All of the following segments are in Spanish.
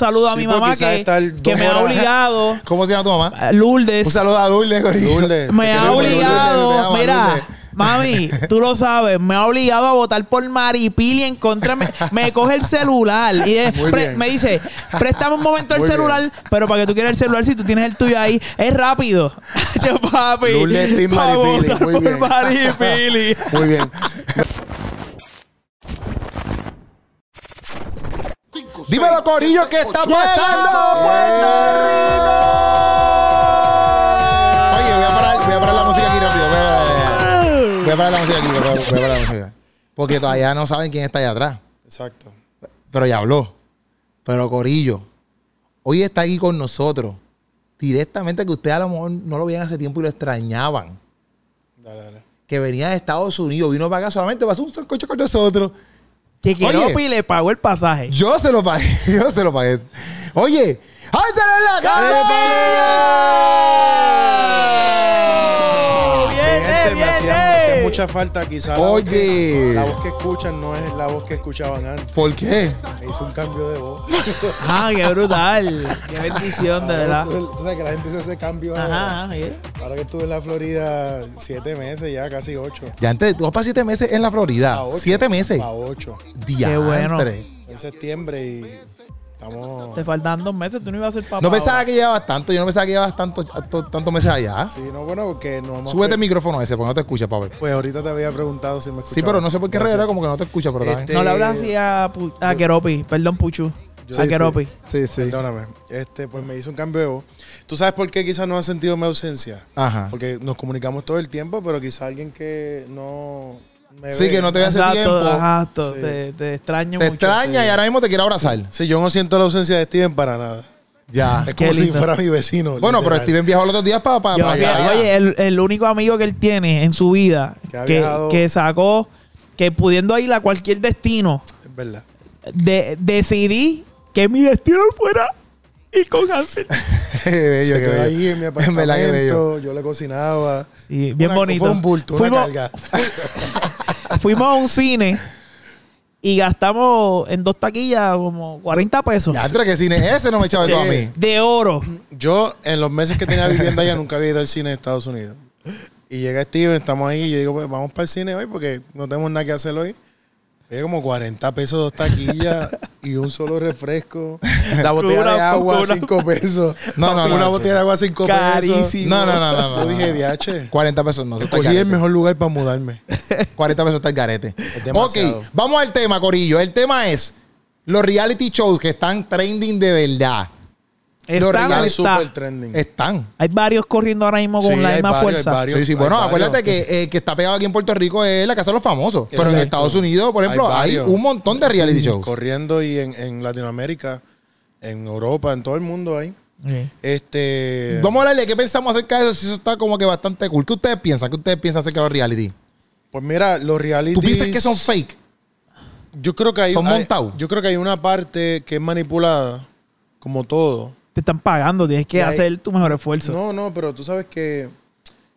saludo a mi mamá que me ha obligado. ¿Cómo se llama tu mamá? Lourdes. Un saludo a Lourdes, Corillo. Lourdes. Me ha obligado. Mira, mami, tú lo sabes, me ha obligado a votar por Maripili en contra. Me coge el celular y me dice, préstame un momento el celular, pero para que tú quieras el celular, si tú tienes el tuyo ahí, es rápido. Yo, papi, Lourdes, Team Maripili. Muy bien. Maripili. Muy bien. Dímelo, Corillo, ¿qué está pasando? Oye, voy a parar la música aquí rápido. Voy a parar la música aquí, porque todavía no saben quién está allá atrás. Exacto. Pero ya habló. Pero, Corillo, hoy está aquí con nosotros. Directamente, que ustedes a lo mejor no lo veían hace tiempo y lo extrañaban. Dale. Que venía de Estados Unidos, vino para acá solamente para hacer un sancocho con nosotros. Que Keropi le pagó el pasaje. Yo se lo pagué, Oye, ¡Hansel en la casa! Bien, me hacía mucha falta quizás. Oye. La voz que escuchan no es la voz que escuchaban antes. ¿Por qué? Me hizo un cambio de voz. Ah, qué brutal. Qué bendición, de verdad. Tú sabes que la gente se hace cambio. Ajá, ahora. Ahora que estuve en la Florida 7 meses ya, casi 8. Ya antes, tú vas para 7 meses en la Florida. A 8, 7 meses. A 8. Qué bueno. En septiembre y estamos... Te faltan 2 meses, tú no ibas a ser papá. No pensaba que llevabas tanto, yo no pensaba que llevabas tantos meses allá. Sí, no, bueno, porque no hemos... Súbete el micrófono ese, porque no te escucha, Pablo. Pues ahorita te había preguntado si me escuchaba. Sí, pero no sé por qué regresó, como que no te escucha, pero también. No le hablas así a Keropi, perdón, Puchu. A Keropi. Sí. Perdóname. Pues me hizo un cambio de voz. ¿Tú sabes por qué quizás no has sentido mi ausencia? Ajá. Porque nos comunicamos todo el tiempo, pero quizás alguien que no... Sí, que no te ve hace tiempo. Exacto, sí. te extraño mucho. Te extraña, sí. Y ahora mismo te quiero abrazar. Sí, yo no siento la ausencia de Steven para nada. Ya. Es como si fuera mi vecino. Bueno, literal. Pero Steven viajó los otros días para allá. Oye, el único amigo que él tiene en su vida que sacó, que pudiendo ir a cualquier destino. Es verdad. Decidí que mi destino fuera ir con Hansel. Bello, se quedó ahí en mi apartamento. Yo le cocinaba. Sí, bien bonito. Fue un bulto, una carga. Fuimos a un cine y gastamos en 2 taquillas como 40 pesos. Ya, ¿qué cine es ese? No me echaba todo a mí. De oro. Yo, en los meses que tenía vivienda allá, nunca había ido al cine de Estados Unidos. Y llega Steven, estamos ahí, y yo digo, pues vamos para el cine hoy porque no tenemos nada que hacer hoy. Era como 40 pesos, 2 taquillas y un solo refresco. La botella de agua, 5 pesos. No. Una botella de agua, 5 pesos. Carísimo. No. Yo dije, diache. 40 pesos no. Cogí el mejor lugar para mudarme. 40 pesos está el garete. Ok, vamos al tema, Corillo. El tema es los reality shows que están trending de verdad. Están súper trending. Están. Hay varios corriendo ahora mismo con la misma fuerza. Sí. Bueno, acuérdate que está pegado aquí en Puerto Rico es La Casa de los Famosos. Exacto. Pero en Estados Unidos, por ejemplo, hay un montón de reality shows. Corriendo y en Latinoamérica, en Europa, en todo el mundo hay. Okay. Vamos a hablarle qué pensamos acerca de eso. Si eso está como que bastante cool. ¿Qué ustedes piensan? ¿Qué ustedes piensan acerca de los reality? Pues mira, los reality... ¿Tú piensas que son fake? Yo creo que hay... Son montados. Yo creo que hay una parte que es manipulada, como todo. Te están pagando, tienes que hacer tu mejor esfuerzo. No, pero tú sabes que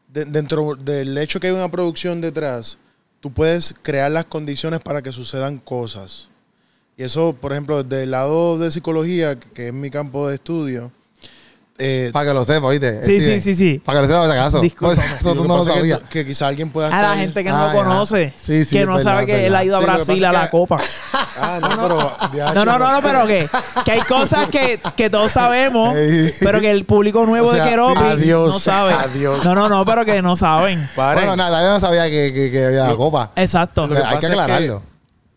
dentro del hecho que hay una producción detrás, tú puedes crear las condiciones para que sucedan cosas. Y eso, por ejemplo, desde el lado de psicología, que es mi campo de estudio. Para que lo sepa, ¿oíste? Sí. Para que lo sepa, por acaso. Disculpa. Eso tú no lo sabías. Que quizá alguien pueda estar... A la gente que no conoce. Sí, que no sabe que él ha ido a Brasil a la Copa. No, pero... No, pero que hay cosas que todos sabemos, pero que el público nuevo de Keropi no sabe. Adiós. No, pero que no saben. Bueno, nadie no sabía que había la Copa. Exacto. Hay que aclararlo.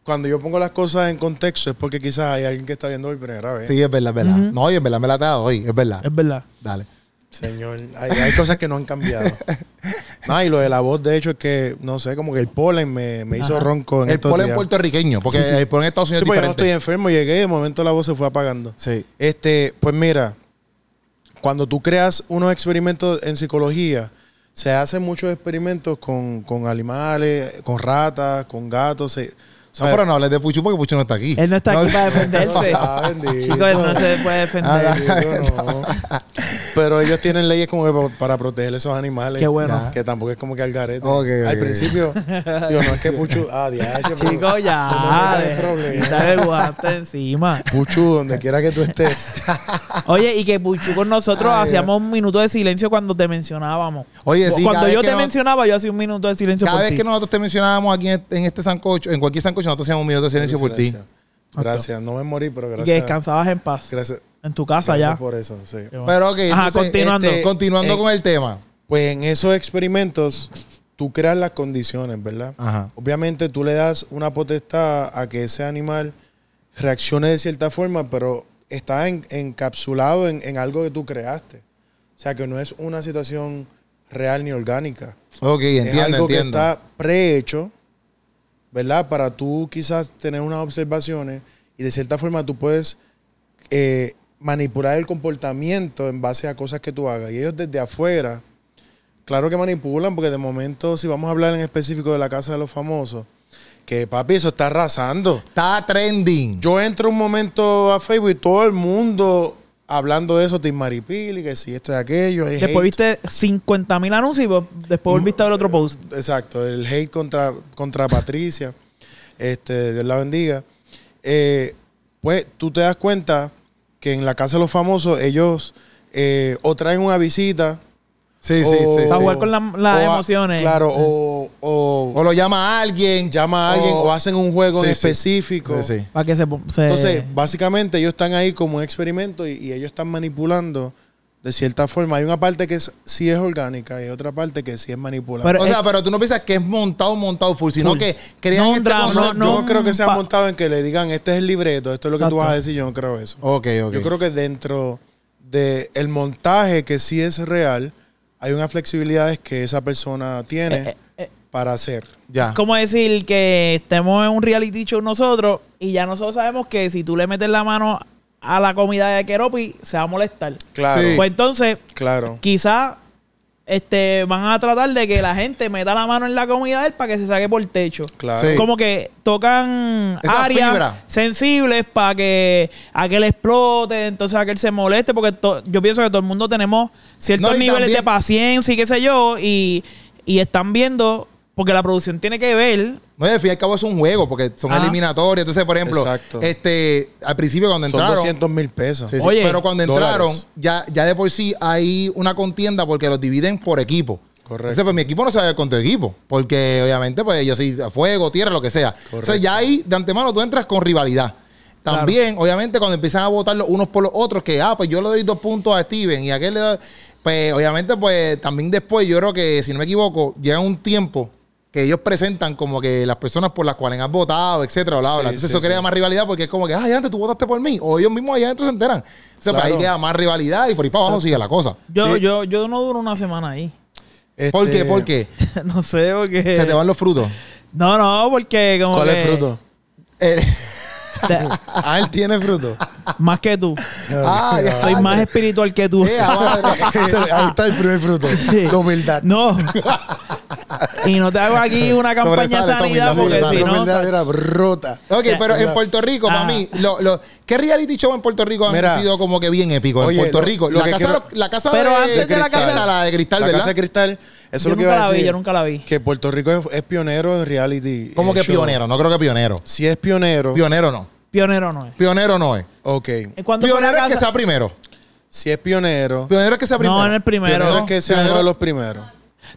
Cuando yo pongo las cosas en contexto es porque quizás hay alguien que está viendo hoy primera vez. Sí, es verdad. Uh-huh. No, y es verdad, me la te ha dado hoy. Es verdad. Dale. Señor, hay cosas que no han cambiado. Y lo de la voz, de hecho, es que, no sé, como que el polen me hizo ronco en estos días. El polen puertorriqueño, porque el polen en Estados Unidos es diferente. Pues yo no estoy enfermo, llegué y de momento la voz se fue apagando. Sí. Pues mira, cuando tú creas unos experimentos en psicología... Se hacen muchos experimentos con animales, con ratas, con gatos. Pero no hables de Puchu porque Puchu no está aquí. Él no está aquí para defenderse. Chicos, él no se puede defender. Pero ellos tienen leyes como que para proteger esos animales. Qué bueno. Nah. Que tampoco es como que al garete. Okay, al principio, digo, no es que Puchu... Ah, diache, chico, ya. Quítale el guante encima. Puchu, donde quiera que tú estés. Oye, y que Puchu con nosotros hacíamos un minuto de silencio cuando te mencionábamos. Oye, sí. Cuando yo te mencionaba, yo hacía un minuto de silencio por ti. Cada vez que nosotros te mencionábamos aquí en este sancocho, en cualquier sancocho, nosotros hacíamos un minuto de silencio por ti. Gracias, no me morí, pero gracias. Y que descansabas en paz. Gracias. En tu casa gracias ya. Por eso, sí. Pero ok, ajá, entonces, continuando con el tema. Pues en esos experimentos, tú creas las condiciones, ¿verdad? Ajá. Obviamente tú le das una potestad a que ese animal reaccione de cierta forma, pero está encapsulado en algo que tú creaste. O sea, que no es una situación real ni orgánica. Ok, entiendo, es algo que está prehecho, ¿verdad? Para tú quizás tener unas observaciones y de cierta forma tú puedes manipular el comportamiento en base a cosas que tú hagas. Y ellos desde afuera, claro que manipulan, porque de momento, si vamos a hablar en específico de la Casa de los Famosos, que papi, eso está arrasando. Está trending. Yo entro un momento a Facebook y todo el mundo hablando de eso, Tim Maripili, que si esto es aquello. Después viste 50,000 anuncios y después volviste a ver otro post. Exacto, el hate contra Patricia. Dios la bendiga. Pues tú te das cuenta que en la Casa de los Famosos ellos o traen una visita. Sí, sí, sí. Para jugar con las emociones. Claro, o lo llama a alguien. Llama a alguien o hacen un juego en específico. Sí, sí. Para que entonces, básicamente ellos están ahí como un experimento y ellos están manipulando de cierta forma. Hay una parte que sí es orgánica y hay otra parte que sí es manipulada. Pero, o sea, pero tú no piensas que es montado full, sino que crean no, yo no creo que sea montado en que le digan, este es el libreto, esto es lo que tú vas a decir. Yo no creo eso. Ok. Yo creo que dentro del montaje que sí es real, hay unas flexibilidades que esa persona tiene para hacer. Ya. Es como decir que estemos en un reality show nosotros y ya nosotros sabemos que si tú le metes la mano a la comida de Keropi se va a molestar. Claro. Sí. Pues entonces, quizás van a tratar de que la gente meta la mano en la comida de él para que se saque por el techo. Claro. Sí. Como que tocan esa áreas sensibles para que aquel explote, entonces aquel se moleste, porque yo pienso que todo el mundo tenemos ciertos niveles de paciencia y qué sé yo, y están viendo, porque la producción tiene que ver. No, al fin y al cabo es un juego, porque son eliminatorias. Entonces, por ejemplo, al principio cuando entraron... Son 200,000 pesos. Sí, sí. Oye, pero cuando entraron, ya de por sí hay una contienda porque los dividen por equipo. Correcto. Entonces, pues mi equipo no se va a ver con tu equipo, porque obviamente, pues yo soy fuego, tierra, lo que sea. Correcto. O sea, ya ahí, de antemano, tú entras con rivalidad. También, obviamente, cuando empiezan a votar los unos por los otros, que, pues yo le doy 2 puntos a Steven y a aquel le da... Pues, obviamente, pues también después, yo creo que, si no me equivoco, llega un tiempo que ellos presentan como que las personas por las cuales han votado, etcétera, bla, bla. Entonces eso crea más rivalidad porque es como que, allá antes tú votaste por mí. O ellos mismos allá adentro se enteran. O sea, pues ahí queda más rivalidad y por ahí para abajo sigue la cosa. Yo no duro una semana ahí. ¿Por qué? ¿Por qué? No sé, porque... ¿Se te van los frutos? No, porque como ¿cuál es el fruto? Él tiene fruto. Más que tú. Soy más espiritual que tú. Ahí está el primer fruto. La humildad. No. Y no te hago aquí una campaña de sanidad porque si no... humildad era rota. Ok, pero en Puerto Rico, mami, ¿qué reality show en Puerto Rico han sido como que bien épicos? En Puerto Rico. La casa de Cristal, ¿verdad? La Casa de Cristal. Eso es lo que iba a decir. Yo nunca la vi. Que Puerto Rico es pionero en reality. ¿Cómo que pionero? No creo que pionero. Si es pionero. Pionero no. Pionero no es. Pionero no es. Ok. Pionero es que sea primero. Si es pionero. Pionero es que sea primero. No, no es primero. Pionero es que sea uno de los primeros.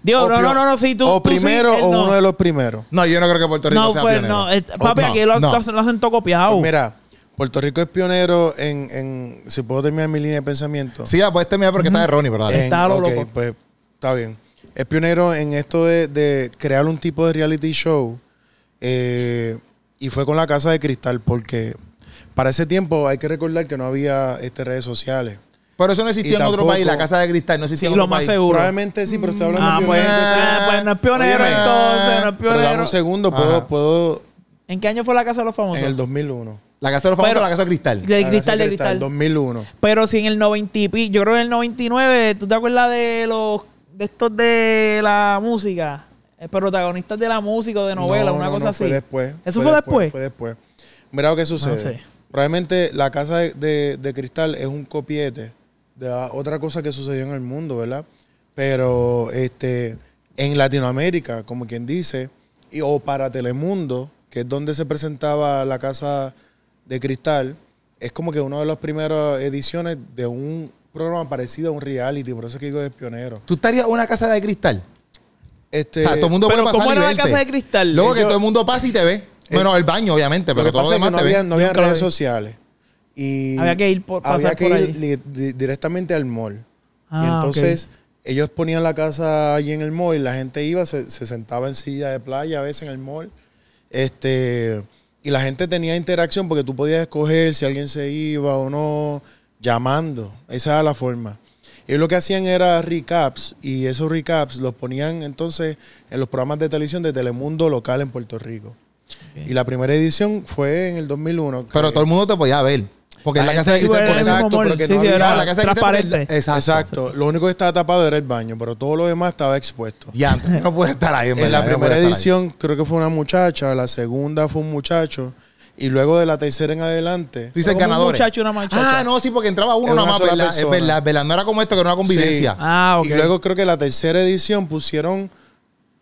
Digo, no, si tú... O tú primero sí, o uno de los primeros. No, yo no creo que Puerto Rico sea pionero. Papi, aquí lo hacen todo copiado. Pues mira, Puerto Rico es pionero en... Si puedo terminar mi línea de pensamiento. Sí, la puedes terminar porque está erróneo, ¿verdad? Está loco. Pues está bien. Es pionero en esto de crear un tipo de reality show. Y fue con la Casa de Cristal porque para ese tiempo hay que recordar que no había redes sociales. Pero eso no existía en otro país, la Casa de Cristal. No existía en otro país. Seguro. Probablemente sí, pero estoy hablando de pionero. Pues no es pionero. Oye, entonces, no es pionero. Dame un segundo, puedo... ¿En qué año fue la Casa de los Famosos? En el 2001. La Casa de los Famosos o la Casa de Cristal. De Cristal. 2001. Pero si en el 90 y pico, yo creo en el 99, ¿tú te acuerdas de los de estos de la música? Protagonistas de la música o de novela, una cosa así. Fue después. ¿Eso fue después? Fue después. Mira lo que sucede. No sé. Probablemente la Casa de Cristal es un copiete de otra cosa que sucedió en el mundo, ¿verdad? Pero en Latinoamérica, como quien dice, o para Telemundo, que es donde se presentaba La Casa de Cristal, es como que una de las primeras ediciones de un programa parecido a un reality, por eso es que digo es pionero. ¿Tú estarías en una casa de cristal? O sea, todo el mundo puede pasar. ¿Cómo era la casa de cristal? Luego que todo el mundo pasa y te ve. Bueno, el baño, obviamente, pero todo lo demás te ve. No había redes sociales. Y había que ir directamente al mall. Ah, y entonces, okay, ellos ponían la casa allí en el mall y la gente iba, se sentaba en silla de playa a veces en el mall. Y la gente tenía interacción porque tú podías escoger si alguien se iba o no, llamando. Esa era la forma. Ellos lo que hacían era recaps, y esos recaps los ponían entonces en los programas de televisión de Telemundo local en Puerto Rico. Okay. Y la primera edición fue en el 2001. Pero todo el mundo te podía ver. Porque en la casa de Cristal, exacto, porque no había la casa de Cristal. Exacto. Lo único que estaba tapado era el baño, pero todo lo demás estaba expuesto. Y antes no puede estar ahí. En la primera edición creo que fue una muchacha, la segunda fue un muchacho, y luego de la tercera en adelante. Tú dices ganadores. Un muchacho y una muchacha. Ah, no, sí, porque entraba uno nomás, ¿verdad? Es verdad, ¿verdad? No era como esto, que era una convivencia. Sí. Ah, ok. Y luego creo que la tercera edición pusieron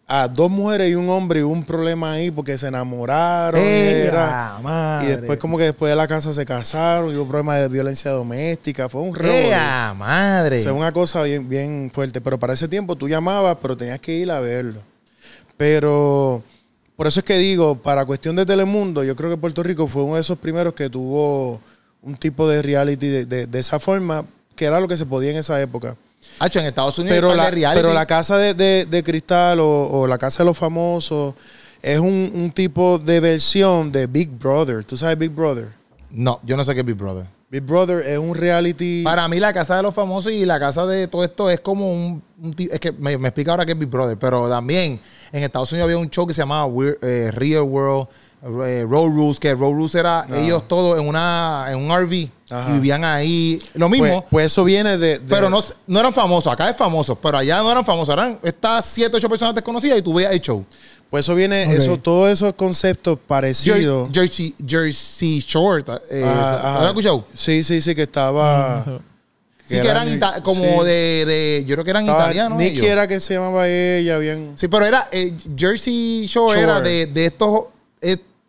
a dos mujeres y un hombre, y hubo un problema ahí porque se enamoraron. Y después, como que después de la casa se casaron, y hubo problemas de violencia doméstica. Fue un revolú. O sea, una cosa bien, bien fuerte. Pero para ese tiempo tú llamabas, pero tenías que ir a verlo. Pero por eso es que digo, para cuestión de Telemundo, yo creo que Puerto Rico fue uno de esos primeros que tuvo un tipo de reality de esa forma, que era lo que se podía en esa época. En Estados Unidos, pero la casa de cristal o la casa de los famosos es un tipo de versión de Big Brother. ¿Tú sabes Big Brother? No, yo no sé qué es Big Brother. Big Brother es un reality. Para mí la casa de los famosos y la casa de todo esto es como un es que me explica ahora qué es Big Brother, pero también en Estados Unidos había un show que se llamaba Real World, Road Rules, que Road Rules era ellos todos en un RV. Ajá. Y vivían ahí. Lo mismo. Pues eso viene de... Pero no eran famosos. Acá es famoso, pero allá no eran famosos. Eran estas 7 u 8 personas desconocidas y tú veías el show. Pues eso viene... Okay. Todos esos conceptos parecidos. Jersey Shore. ¿Has escuchado? Sí, sí, sí, que estaba... Sí, que eran como de... Yo creo que eran italianos. Ni siquiera que se llamaba ella bien. Sí, pero era... Jersey Shore era de estos...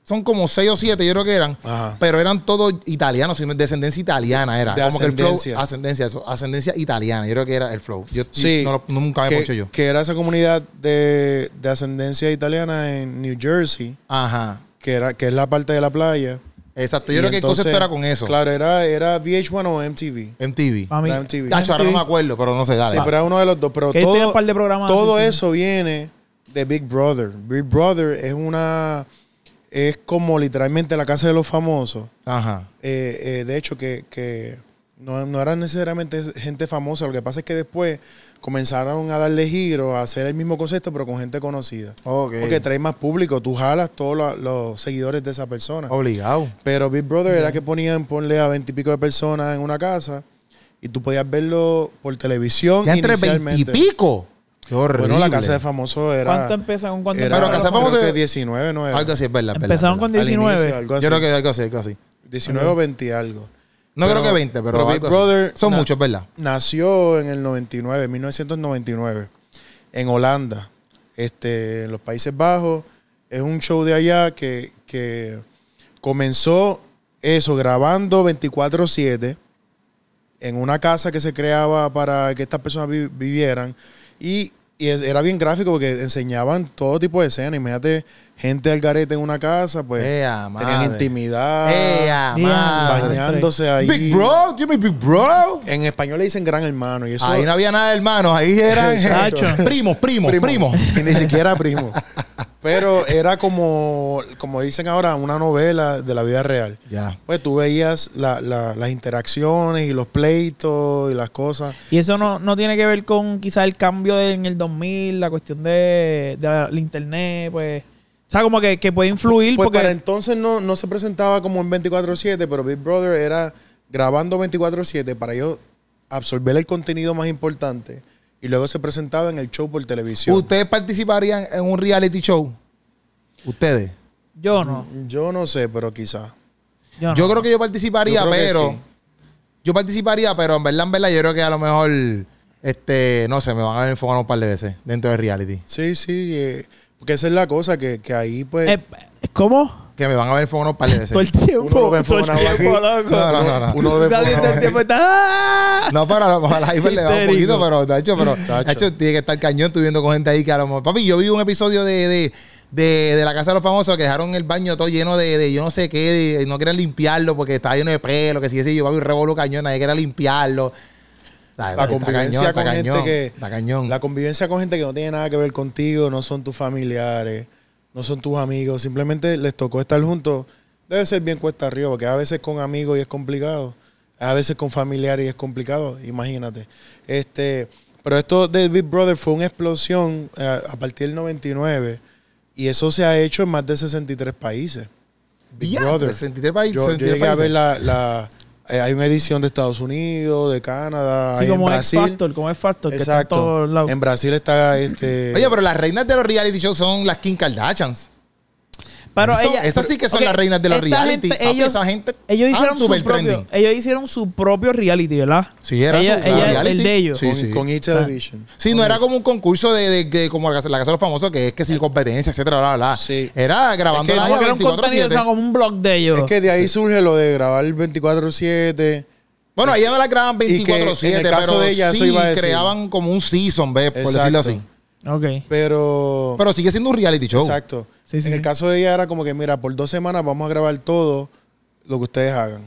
son como 6 o 7, yo creo que eran. Ajá. Pero eran todos italianos, descendencia italiana era. Como que el flow, ascendencia italiana, yo creo que era el flow. Yo sí, nunca había hecho yo. Que era esa comunidad de ascendencia italiana en New Jersey. Ajá. Que es la parte de la playa. Exacto, yo creo que el concepto era con eso. Claro, era VH1 o MTV. MTV. Tacho, ahora no me acuerdo, pero no sé, dale. Sí, pero era uno de los dos. Pero todo eso viene de Big Brother. Big Brother es una... Es como literalmente la casa de los famosos. Ajá. De hecho, que no eran necesariamente gente famosa. Lo que pasa es que después comenzaron a darle giro, a hacer el mismo concepto, pero con gente conocida. Okay. Porque trae más público. Tú jalas todos los seguidores de esa persona. Obligado. Pero Big Brother era que ponle a 20 y pico de personas en una casa y tú podías verlo por televisión. Ya entre 20 y pico. Bueno, la casa de famosos era... ¿Cuánto empezaron con cuánto? Pero la casa de famosos... Creo que 19, ¿no era? Algo así, es verdad. Empezaron con 19. Inicio, algo así. Yo creo que algo así. 19 o 20 algo. No creo que 20, pero Big Brother... Son muchos, ¿verdad? Nació en el 1999, en Holanda, en los Países Bajos. Es un show de allá que comenzó eso, grabando 24/7 en una casa que se creaba para que estas personas vivieran. Y era bien gráfico porque enseñaban todo tipo de escenas. Imagínate, gente al garete en una casa, pues tenían intimidad, bañándose ahí. Big Bro, yo me Big Bro. En español le dicen gran hermano. Y eso, ahí no había nada de hermanos, ahí eran primos. Y ni siquiera primos. Pero era como dicen ahora, una novela de la vida real. Pues tú veías las interacciones y los pleitos y las cosas. ¿Y eso no tiene que ver con quizás el cambio en el 2000, la cuestión de la internet? Pues, o sea, como que puede influir. Pues porque para entonces no se presentaba como en 24/7, pero Big Brother era grabando 24/7 para ellos absorber el contenido más importante. Y luego se presentaba en el show por televisión. ¿Ustedes participarían en un reality show? ¿Ustedes? Yo no. Yo no sé, pero quizás. Yo creo que yo participaría, pero... Sí. Yo participaría, pero en verdad, yo creo que a lo mejor, no sé, me van a ver enfocado un par de veces dentro de reality. Sí, sí, porque esa es la cosa, que ahí pues... ¿Cómo? Que me van a ver enfocado un par de veces. Todo el tiempo, todo el tiempo, loco. No. Uno lo ve todo el tiempo está... No, pero a lo mejor ahí le va un poquito, pero de hecho, tiene que estar cañón tú viendo con gente ahí que a lo mejor... Papi, yo vi un episodio de la Casa de los Famosos que dejaron el baño todo lleno de yo no sé qué, no querían limpiarlo porque estaba lleno de pelo, que si ese yo papi revolú cañón, nadie quería limpiarlo. ¿Sabes? La convivencia con gente que no tiene nada que ver contigo, no son tus familiares, no son tus amigos, simplemente les tocó estar juntos. Debe ser bien cuesta arriba, porque a veces con amigos y es complicado, a veces con familiares y es complicado, imagínate. Pero esto de Big Brother fue una explosión a partir del 99. Y eso se ha hecho en más de 63 países. Big Brother. 63 países. Yo llegué a ver hay una edición de Estados Unidos, de Canadá, sí, como en Brasil. Como X Factor. Exacto. Que está en todos lados. En Brasil está Oye, pero las reinas de los reality shows son las Kim Kardashians. Estas sí que son las reinas de los reality. Ellos hicieron su propio reality, ¿verdad? Sí, era el de ellos. Sí. Con Each Television. Sí, no era como un concurso de como la Casa de los Famosos, que es que sin competencia, etcétera, bla, bla. Sí. Era grabando la 24/7. Era como un blog de ellos. Es que de ahí surge lo de grabar 24/7. Bueno, ahí no la graban 24/7, pero de ella, sí creaban como un season, ¿ves? Por decirlo así. Okay. Pero sigue siendo un reality show. Exacto. Sí. En el caso de ella era como que, mira, por 2 semanas vamos a grabar todo lo que ustedes hagan.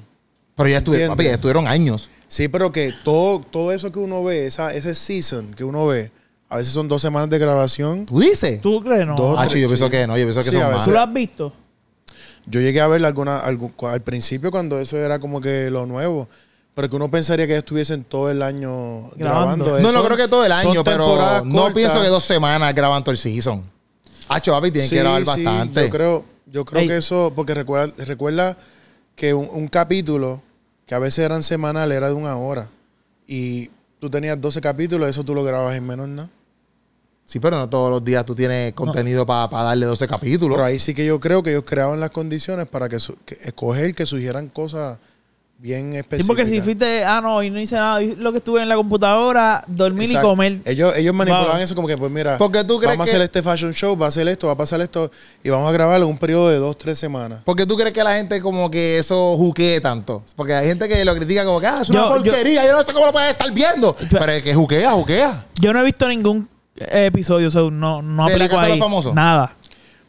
Pero ya estuvieron años. Sí, pero que todo eso que uno ve, ese season que uno ve, a veces son 2 semanas de grabación. ¿Tú dices? ¿Tú crees? No. Yo pienso que no. Yo pienso que son más. ¿Tú lo has visto? Yo llegué a verla al principio cuando eso era como que lo nuevo. Pero que uno pensaría que estuviesen todo el año grabando eso. No creo que todo el año, pero no pienso que 2 semanas graban todo el season. Papi, tienen que grabar bastante. Yo creo que eso, porque recuerda que un capítulo, que a veces eran semanales, era de 1 hora. Y tú tenías 12 capítulos, eso tú lo grababas en menos nada. Sí, pero no todos los días tú tienes contenido para darle 12 capítulos. Pero ahí sí que yo creo que ellos creaban las condiciones para que sugieran cosas bien específica. Sí, porque si fuiste, hoy no hice nada, lo que estuve en la computadora, dormir y comer. Ellos manipulaban eso como que, pues mira, vamos a hacer este fashion show, va a hacer esto, va a pasar esto, y vamos a grabarlo en un periodo de 2 o 3 semanas. ¿Por qué tú crees que la gente como que eso juquee tanto? Porque hay gente que lo critica como que, es una porquería, yo no sé cómo lo puedes estar viendo. Pero es que juquea. Yo no he visto ningún episodio, o sea, no aplico ahí nada.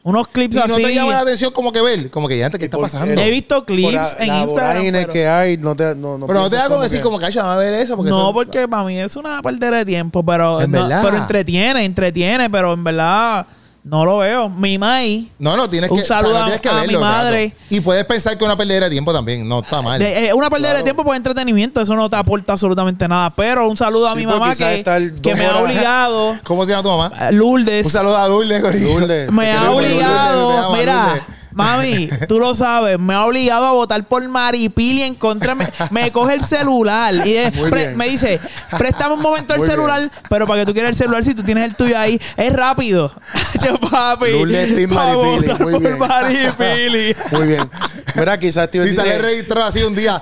Unos clips así. ¿Y no te llama la atención como que ver? Como que ya antes, ¿qué está pasando? He visto clips en Instagram. Pero que hay, no te hago decir como que ay, a ver eso. No, porque para mí es una perdera de tiempo, pero entretiene, pero en verdad no lo veo. Mi mai. No, tienes que verlo, mi madre. Y puedes pensar que una perdera de tiempo también, no está mal. Una perdera de tiempo por entretenimiento, eso no te aporta absolutamente nada. Pero un saludo a mi mamá que me ha obligado. ¿Cómo se llama tu mamá? Lourdes. Un saludo a Lourdes. Me ha obligado, mira, mami, tú lo sabes, me ha obligado a votar por Maripili en contra. Me coge el celular y me dice, préstame un momento el celular, pero para que tú quieras el celular, si tú tienes el tuyo ahí, es rápido. Yo, papi, Lourdes, Maripili. Muy bien. Mira, quizás te sale registrado así un día.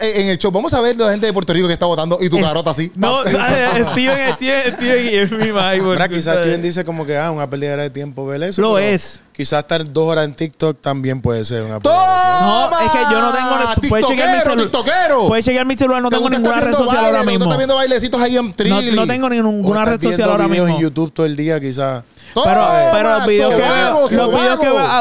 En el show, vamos a ver la gente de Puerto Rico que está votando y tu carota así. No, Steven y es mi madre. Mira, quizás Steven dice como que, una pérdida de tiempo ver eso. Lo es. Quizás estar 2 horas en TikTok también puede ser una pérdida. No, es que yo no tengo... Puedes chequear mi celular. Puedes chequear mi celular. No tengo ninguna red social ahora mismo. No estás viendo bailecitos ahí en Trilly. No tengo ninguna red social ahora mismo. En YouTube todo el día quizás. Pero los videos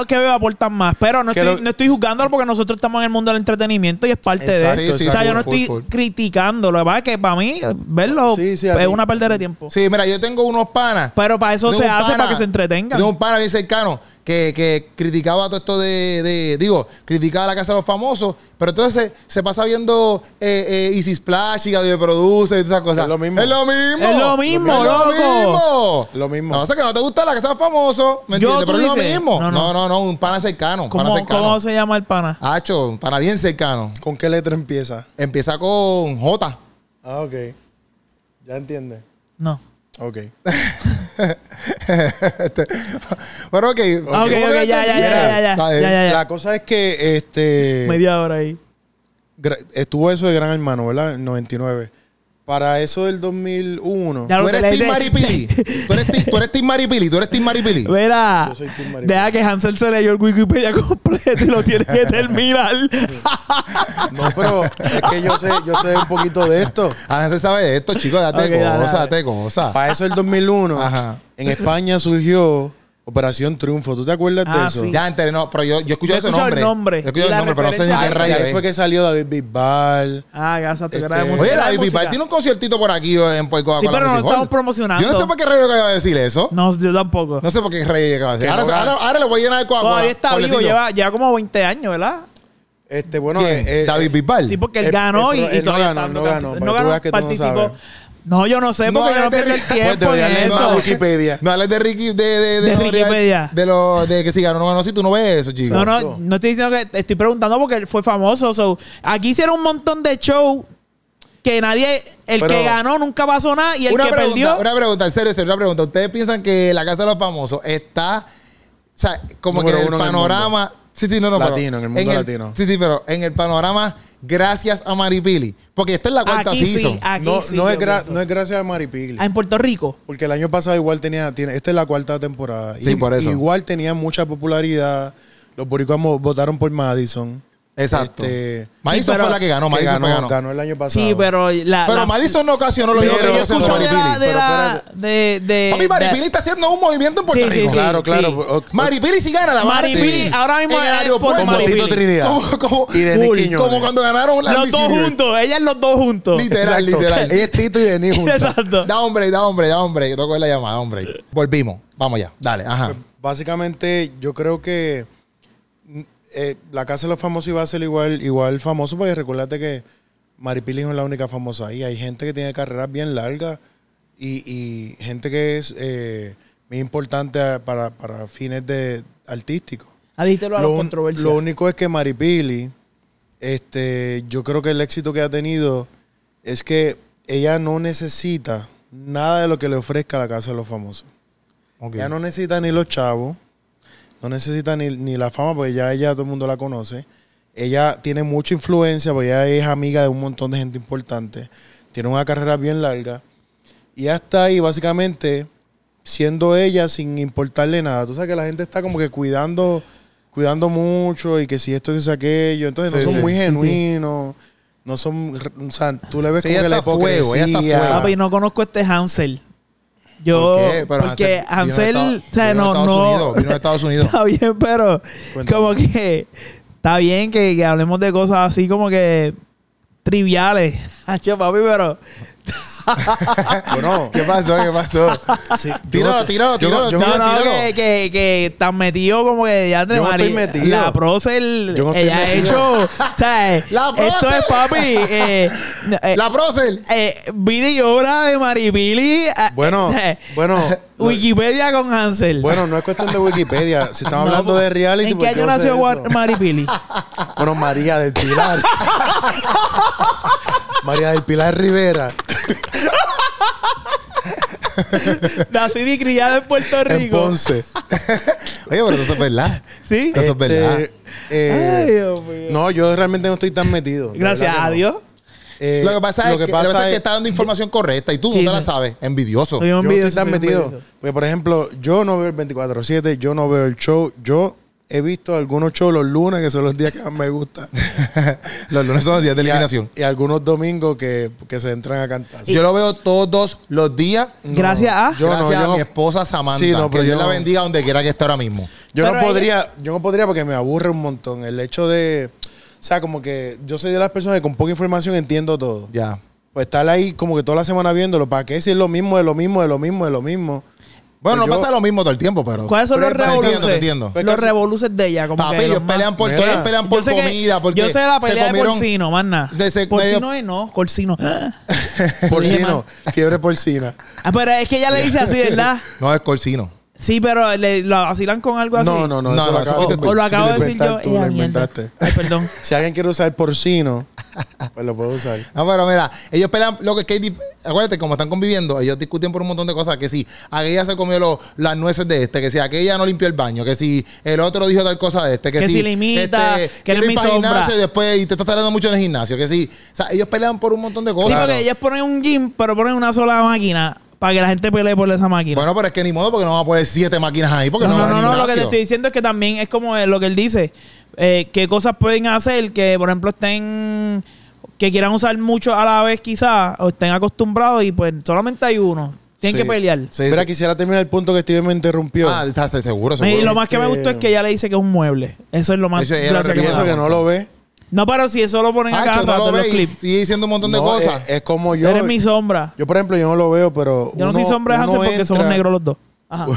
que veo aportan más. Pero no estoy juzgándolo porque nosotros estamos en el mundo del entretenimiento y es parte de eso. O sea, yo no estoy criticando. Lo que pasa es que para mí verlo es una pérdida de tiempo. Sí, mira, yo tengo unos panas. Pero para eso se hace, para que se entretengan. Tengo un pana bien cercano que criticaba todo esto criticaba la Casa de los Famosos, pero entonces se pasa viendo Easy Splash y Audio Produce y todas esas cosas. Es lo mismo. No, o sea, que no te gusta la Casa de los Famosos, ¿me entiendes? Pero es lo mismo. No, un pana cercano. ¿Cómo se llama el pana? Hacho, un pana bien cercano. ¿Con qué letra empieza? Empieza con J. Ah, ok. ¿Ya entiendes? No. Ok. Bueno, ok, ya. La cosa es que media hora ahí. estuvo eso de Gran Hermano, ¿verdad? En 99. Para eso del 2001. ¿Tú eres Team Maripili? ¿Tú eres Team Maripili? ¿Tú eres Team Maripili? Mira, deja que Hansel se leyó el Wikipedia completo y lo tiene que terminar. No, pero es que yo sé un poquito de esto. Hansel sabe de esto, chicos. Date cosas. Para eso del 2001, ajá, en España surgió Operación Triunfo. ¿Tú te acuerdas de eso? Sí. Ya, enteré, no, pero yo escucho ese nombre. Yo escucho el nombre, pero no sé ni qué raya es. Fue que salió David Bisbal. Ah, gracias. Oye, David Bisbal tiene un conciertito por aquí en Puerto Rico. Sí, pero no estamos promocionando. Yo no sé por qué rey acaba de decir eso. No, yo tampoco. No sé por qué rey acaba de decir eso. Ahora lo voy a llenar de Coca-Cola. Todavía está vivo, lleva como 20 años, ¿verdad? Bueno, David Bisbal. Sí, porque él ganó y todavía no ganó, participó. No, yo no sé, porque yo no pierdo el tiempo en eso. Wikipedia. No hables de Ricky, de Wikipedia. De que si ganó, no ganó. Si tú no ves eso, chicos. No estoy diciendo que... Estoy preguntando porque él fue famoso. So, aquí hicieron un montón de shows que nadie... que ganó nunca pasó nada y el que perdió... Una pregunta, en serio, una pregunta. ¿Ustedes piensan que la Casa de los Famosos está... O sea, como que el panorama... Latino, en el mundo latino. Sí, pero en el panorama... Gracias a Maripili. Porque esta es la cuarta season. No es gracias a Maripili. En Puerto Rico. Porque el año pasado igual tenía esta es la cuarta temporada. Sí, por eso. Igual tenía mucha popularidad. Los boricuas votaron por Madison. Exacto. Madison fue la que ganó. Madison ganó el año pasado. Sí, pero... Madison no ocasionó lo mismo que yo escucho de papi, Maripili está haciendo un movimiento en Puerto Rico. Claro. Maripili sí gana la base. Maripili ahora mismo es por Maripili. Como cuando ganaron las los dos juntos. Ellas los dos juntos. Literal. Ella es Tito y Denis juntos. Exacto. Da hombre. Yo tengo que ver la llamada, hombre. Volvimos. Vamos ya. Dale, ajá. Básicamente, yo creo que... la Casa de los Famosos iba a ser igual famoso, porque recuérdate que Maripili no es la única famosa ahí. Hay gente que tiene carreras bien largas y gente que es muy importante para fines de artísticos. Adítelo a la controversia. Lo único es que Maripili, yo creo que el éxito que ha tenido es que ella no necesita nada de lo que le ofrezca la Casa de los Famosos. Okay. Ella no necesita ni los chavos. No necesita ni la fama, porque ya ella todo el mundo la conoce. Ella tiene mucha influencia, porque ella es amiga de un montón de gente importante. Tiene una carrera bien larga. Y hasta ahí, básicamente, siendo ella sin importarle nada. Tú sabes que la gente está como que cuidando mucho y que si esto, que si aquello. Entonces no son muy genuinos. Sí. No son... O sea, tú le ves como que la hipocresía. Ella está fuego. Papi, no conozco Hansel. Porque Hansel vino a Estados Unidos. Está bien, pero cuéntame. Como que está bien que hablemos de cosas así como que triviales. Hacho, papi, pero... Bueno, ¿Qué pasó? Sí, tíralo. Que están metido como que ya te María. La Procel, no ella ha hecho. O sea, esto es papi. La Procel. Vida y obra de Maripili. Bueno. Wikipedia con Hansel. Bueno, no es cuestión de Wikipedia. Si estamos hablando de reality. ¿En qué año nació Maripili? Bueno, María del Pilar. María del Pilar Rivera. Nacida y criada en Puerto Rico. Entonces. Oye, pero eso es verdad. ¿Sí? Eso es verdad. Ay, Dios mío. No, yo realmente no estoy tan metido. Gracias a Dios. No. Lo que pasa es que está dando información correcta y tú no la sabes. Envidioso. Yo no estoy tan metido. Porque, por ejemplo, yo no veo el 24/7, yo no veo el show, yo... He visto algunos shows los lunes, que son los días que más me gustan. Los lunes son los días de eliminación. Y algunos domingos que se entran a cantar. Yo lo veo todos los días. Gracias a mi esposa Samantha. Sí, no, que Dios la bendiga donde quiera que esté ahora mismo. Yo no podría porque me aburre un montón. El hecho de... O sea, como que yo soy de las personas que con poca información entiendo todo. Ya. Pues estar ahí como que toda la semana viéndolo. ¿Para qué? Si es lo mismo. Bueno, pues no pasa lo mismo todo el tiempo, pero... ¿Cuáles son los revoluces? Los revoluces de ella. Como papi, ellos pelean por comida, porque... Yo sé la pelea de porcino, más nada. Porcino. Porcino. Fiebre porcina. Ah, pero es que ella le dice así, ¿verdad? No, es porcino. Sí, pero lo vacilan con algo así. No, eso lo acabo de decir yo. Lo inventaste. Ay, perdón. Si alguien quiere usar porcino, pues lo puede usar. No, pero mira, ellos pelean lo que Katie. Acuérdate, como están conviviendo, ellos discuten por un montón de cosas. Que si aquella se comió las nueces de este, que si aquella no limpió el baño, que si el otro dijo tal cosa de este, que si limita, que él me hizo sombra. Y después y te estás tardando mucho en el gimnasio, que si. O sea, ellos pelean por un montón de cosas. Sí, porque ellos ponen un gym, pero ponen una sola máquina. Para que la gente pelee por esa máquina. Bueno, pero es que ni modo, porque no van a poner 7 máquinas ahí. Porque no, lo que te estoy diciendo es que también es como lo que él dice. Qué cosas pueden hacer que, por ejemplo, estén... Que quieran usar mucho a la vez quizás, o estén acostumbrados y pues solamente hay uno. Tienen que pelear. Sí, pero quisiera terminar el punto que Steven me interrumpió. Ah, estás seguro. Y lo más que me gustó es que ella le dice que es un mueble. Eso es lo más... Eso que no lo ve. No, pero si eso lo ponen acá para los clips. Sigue diciendo un montón de cosas. Es como yo. Eres mi sombra. Yo, por ejemplo, yo no lo veo, pero. Yo no soy sombra de Hansel porque somos negros los dos. Ajá.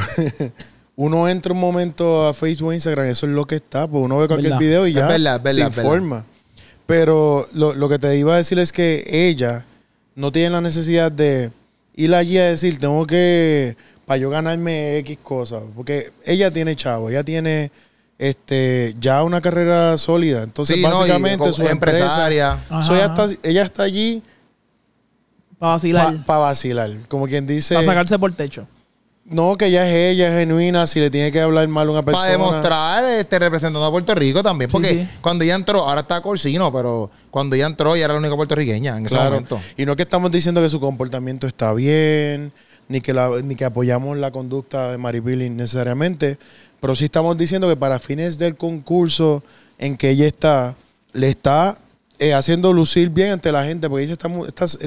Uno entra un momento a Facebook, Instagram, eso es lo que está. Pues uno ve cualquier video y ya se informa. Pero lo que te iba a decir es que ella no tiene la necesidad de ir allí a decir, tengo que. Para yo ganarme X cosas. Porque ella tiene chavo, ella tiene. Ya una carrera sólida. Entonces, sí, básicamente, su empresaria. Ella está allí para vacilar. Para vacilar, como quien dice. Para sacarse por techo. No, que ella es genuina. Si le tiene que hablar mal a una persona. Para demostrar, representando a Puerto Rico también. Porque cuando ella entró, ahora está Corsino, pero cuando ella entró, ella era la única puertorriqueña en ese momento. Y no es que estamos diciendo que su comportamiento está bien, ni que apoyamos la conducta de Maripili necesariamente. Pero sí estamos diciendo que para fines del concurso en que ella está, le está haciendo lucir bien ante la gente. Porque dice,